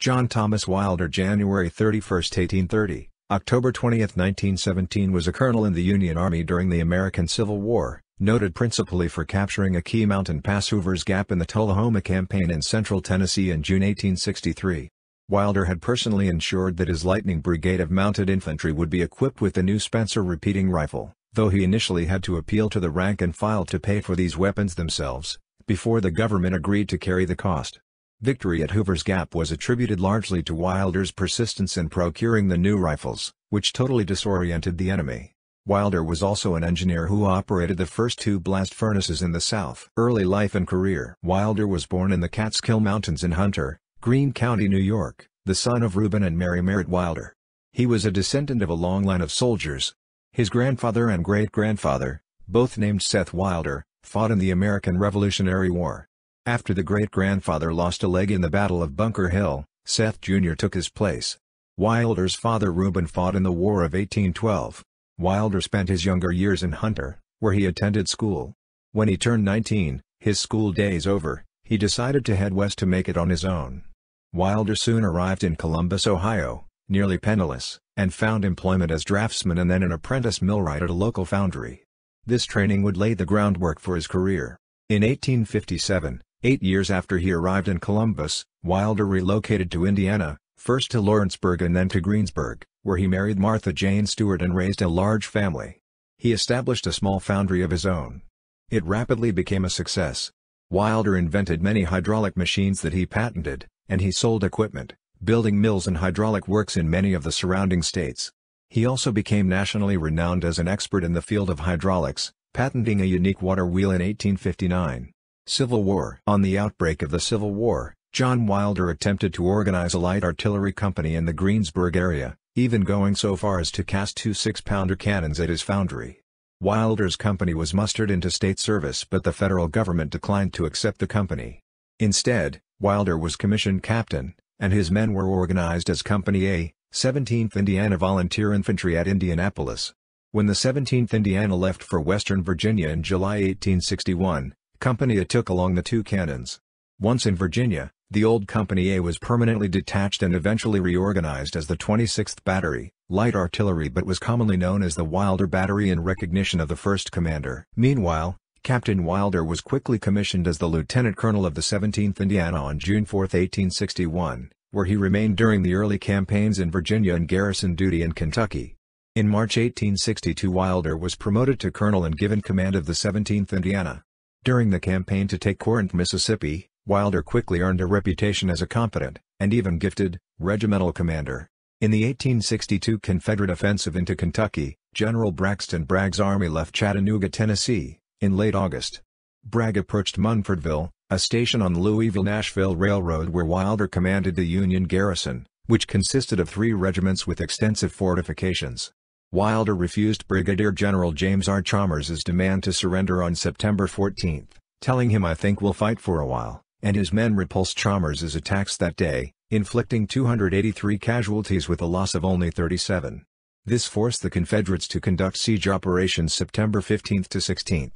John Thomas Wilder, January 31, 1830, October 20, 1917, was a colonel in the Union Army during the American Civil War, noted principally for capturing a key mountain pass, Hoover's Gap, in the Tullahoma Campaign in central Tennessee in June 1863. Wilder had personally ensured that his Lightning Brigade of Mounted Infantry would be equipped with the new Spencer Repeating Rifle, though he initially had to appeal to the rank and file to pay for these weapons themselves, before the government agreed to carry the cost. Victory at Hoover's Gap was attributed largely to Wilder's persistence in procuring the new rifles, which totally disoriented the enemy. Wilder was also an engineer who operated the first two blast furnaces in the South. Early life and career. Wilder was born in the Catskill Mountains in Hunter, Greene County, New York, the son of Reuben and Mary Merritt Wilder. He was a descendant of a long line of soldiers. His grandfather and great-grandfather, both named Seth Wilder, fought in the American Revolutionary War. After the great-grandfather lost a leg in the Battle of Bunker Hill, Seth Jr. took his place. Wilder's father Reuben fought in the War of 1812. Wilder spent his younger years in Hunter, where he attended school. When he turned 19, his school days over, he decided to head west to make it on his own. Wilder soon arrived in Columbus, Ohio, nearly penniless, and found employment as draftsman and then an apprentice millwright at a local foundry. This training would lay the groundwork for his career. In 1857, 8 years after he arrived in Columbus, Wilder relocated to Indiana, first to Lawrenceburg and then to Greensburg, where he married Martha Jane Stewart and raised a large family. He established a small foundry of his own. It rapidly became a success. Wilder invented many hydraulic machines that he patented, and he sold equipment, building mills and hydraulic works in many of the surrounding states. He also became nationally renowned as an expert in the field of hydraulics, patenting a unique water wheel in 1859. Civil War. On the outbreak of the Civil War, John Wilder attempted to organize a light artillery company in the Greensburg area, even going so far as to cast two 6-pounder cannons at his foundry. Wilder's company was mustered into state service, but the federal government declined to accept the company. Instead, Wilder was commissioned captain, and his men were organized as Company A, 17th Indiana Volunteer Infantry at Indianapolis. When the 17th Indiana left for Western Virginia in July 1861, Company A took along the two cannons. Once in Virginia, the old Company A was permanently detached and eventually reorganized as the 26th Battery, Light Artillery, but was commonly known as the Wilder Battery in recognition of the first commander. Meanwhile, Captain Wilder was quickly commissioned as the lieutenant colonel of the 17th Indiana on June 4, 1861, where he remained during the early campaigns in Virginia and garrison duty in Kentucky. In March 1862, Wilder was promoted to colonel and given command of the 17th Indiana. During the campaign to take Corinth, Mississippi, Wilder quickly earned a reputation as a competent, and even gifted, regimental commander. In the 1862 Confederate offensive into Kentucky, General Braxton Bragg's army left Chattanooga, Tennessee, in late August. Bragg approached Munfordville, a station on the Louisville-Nashville Railroad where Wilder commanded the Union garrison, which consisted of 3 regiments with extensive fortifications. Wilder refused Brigadier General James R. Chalmers's demand to surrender on September 14, telling him, "I think we'll fight for a while," and his men repulsed Chalmers's attacks that day, inflicting 283 casualties with a loss of only 37. This forced the Confederates to conduct siege operations September 15 to 16.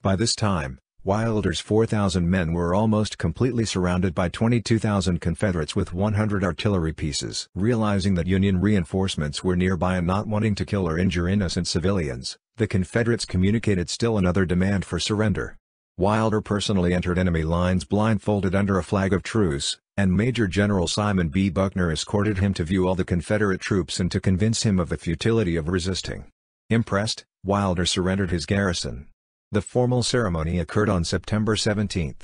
By this time, Wilder's 4,000 men were almost completely surrounded by 22,000 Confederates with 100 artillery pieces. Realizing that Union reinforcements were nearby and not wanting to kill or injure innocent civilians, the Confederates communicated still another demand for surrender. Wilder personally entered enemy lines blindfolded under a flag of truce, and Major General Simon B. Buckner escorted him to view all the Confederate troops and to convince him of the futility of resisting. Impressed, Wilder surrendered his garrison. The formal ceremony occurred on September 17.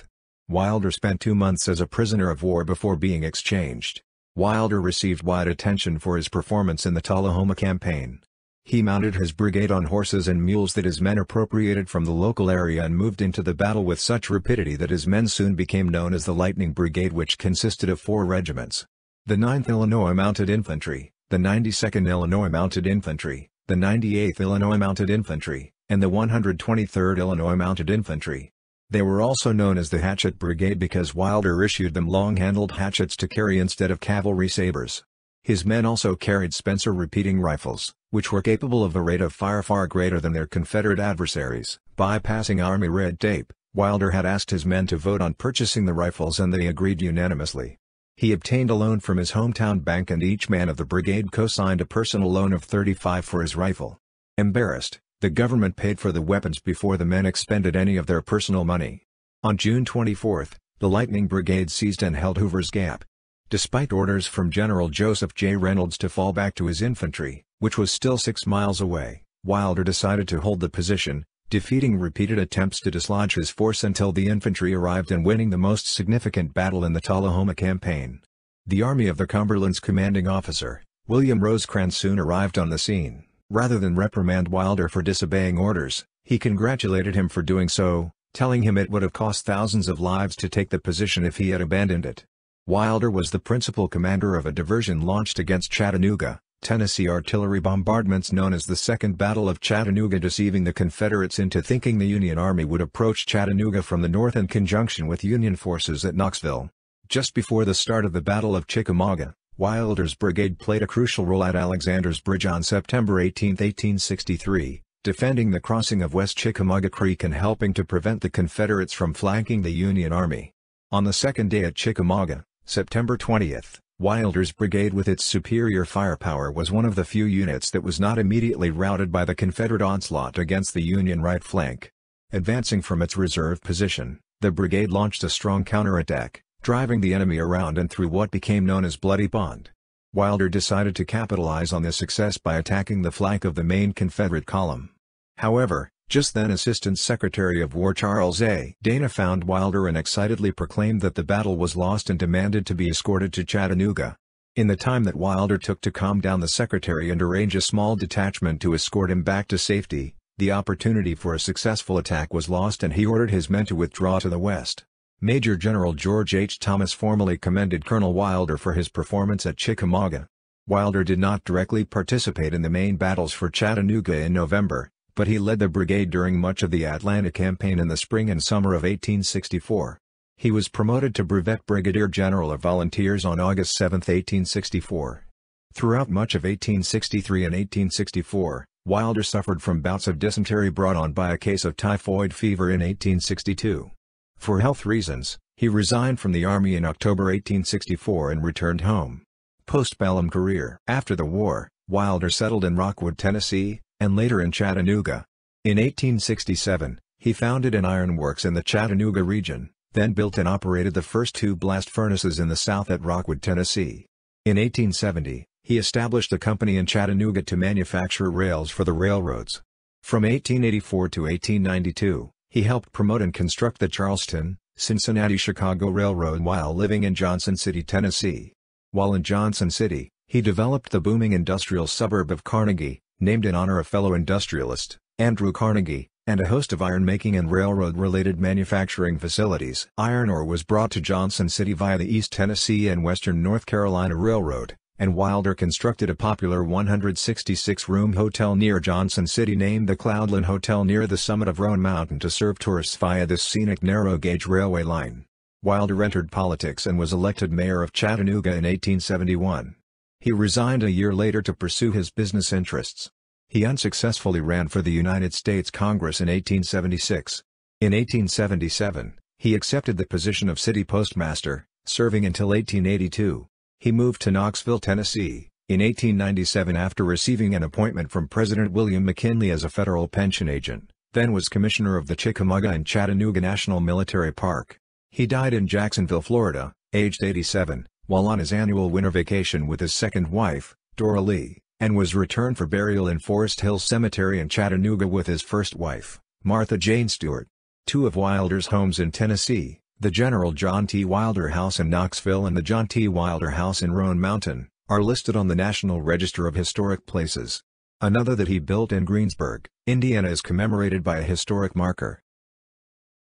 Wilder spent 2 months as a prisoner of war before being exchanged. Wilder received wide attention for his performance in the Tullahoma Campaign. He mounted his brigade on horses and mules that his men appropriated from the local area and moved into the battle with such rapidity that his men soon became known as the Lightning Brigade, which consisted of 4 regiments. The 9th Illinois Mounted Infantry, the 92nd Illinois Mounted Infantry, the 98th Illinois Mounted Infantry, and the 123rd Illinois Mounted Infantry. They were also known as the Hatchet Brigade because Wilder issued them long-handled hatchets to carry instead of cavalry sabers. His men also carried Spencer repeating rifles, which were capable of a rate of fire far greater than their Confederate adversaries. Bypassing Army red tape, Wilder had asked his men to vote on purchasing the rifles and they agreed unanimously. He obtained a loan from his hometown bank and each man of the brigade co-signed a personal loan of $35 for his rifle. Embarrassed, the government paid for the weapons before the men expended any of their personal money. On June 24, the Lightning Brigade seized and held Hoover's Gap. Despite orders from General Joseph J. Reynolds to fall back to his infantry, which was still 6 miles away, Wilder decided to hold the position, defeating repeated attempts to dislodge his force until the infantry arrived and winning the most significant battle in the Tullahoma Campaign. The Army of the Cumberland's commanding officer, William Rosecrans, soon arrived on the scene. Rather than reprimand Wilder for disobeying orders, he congratulated him for doing so, telling him it would have cost thousands of lives to take the position if he had abandoned it. Wilder was the principal commander of a diversion launched against Chattanooga, Tennessee artillery bombardments known as the Second Battle of Chattanooga, deceiving the Confederates into thinking the Union Army would approach Chattanooga from the north in conjunction with Union forces at Knoxville. Just before the start of the Battle of Chickamauga, Wilder's brigade played a crucial role at Alexander's Bridge on September 18, 1863, defending the crossing of West Chickamauga Creek and helping to prevent the Confederates from flanking the Union Army. On the second day at Chickamauga, September 20, Wilder's brigade with its superior firepower was one of the few units that was not immediately routed by the Confederate onslaught against the Union right flank. Advancing from its reserve position, the brigade launched a strong counterattack, driving the enemy around and through what became known as Bloody Pond. Wilder decided to capitalize on this success by attacking the flank of the main Confederate column. However, just then Assistant Secretary of War Charles A. Dana found Wilder and excitedly proclaimed that the battle was lost and demanded to be escorted to Chattanooga. In the time that Wilder took to calm down the Secretary and arrange a small detachment to escort him back to safety, the opportunity for a successful attack was lost and he ordered his men to withdraw to the west. Major General George H. Thomas formally commended Colonel Wilder for his performance at Chickamauga. Wilder did not directly participate in the main battles for Chattanooga in November, but he led the brigade during much of the Atlanta Campaign in the spring and summer of 1864. He was promoted to Brevet Brigadier General of Volunteers on August 7, 1864. Throughout much of 1863 and 1864, Wilder suffered from bouts of dysentery brought on by a case of typhoid fever in 1862. For health reasons, he resigned from the Army in October 1864 and returned home. Postbellum career. After the war, Wilder settled in Rockwood, Tennessee, and later in Chattanooga. In 1867, he founded an ironworks in the Chattanooga region, then built and operated the first 2 blast furnaces in the South at Rockwood, Tennessee. In 1870, he established a company in Chattanooga to manufacture rails for the railroads. From 1884 to 1892, he helped promote and construct the Charleston, Cincinnati-Chicago Railroad while living in Johnson City, Tennessee. While in Johnson City, he developed the booming industrial suburb of Carnegie, named in honor of fellow industrialist Andrew Carnegie, and a host of iron-making and railroad-related manufacturing facilities. Iron ore was brought to Johnson City via the East Tennessee and Western North Carolina Railroad, and Wilder constructed a popular 166-room hotel near Johnson City named the Cloudland Hotel near the summit of Roan Mountain to serve tourists via this scenic narrow-gauge railway line. Wilder entered politics and was elected mayor of Chattanooga in 1871. He resigned a year later to pursue his business interests. He unsuccessfully ran for the United States Congress in 1876. In 1877, he accepted the position of city postmaster, serving until 1882. He moved to Knoxville, Tennessee, in 1897 after receiving an appointment from President William McKinley as a federal pension agent, then was commissioner of the Chickamauga and Chattanooga National Military Park. He died in Jacksonville, Florida, aged 87. While on his annual winter vacation with his second wife, Dora Lee, and was returned for burial in Forest Hill Cemetery in Chattanooga with his first wife, Martha Jane Stewart. 2 of Wilder's homes in Tennessee, the General John T. Wilder House in Knoxville and the John T. Wilder House in Roan Mountain, are listed on the National Register of Historic Places. Another that he built in Greensburg, Indiana is commemorated by a historic marker.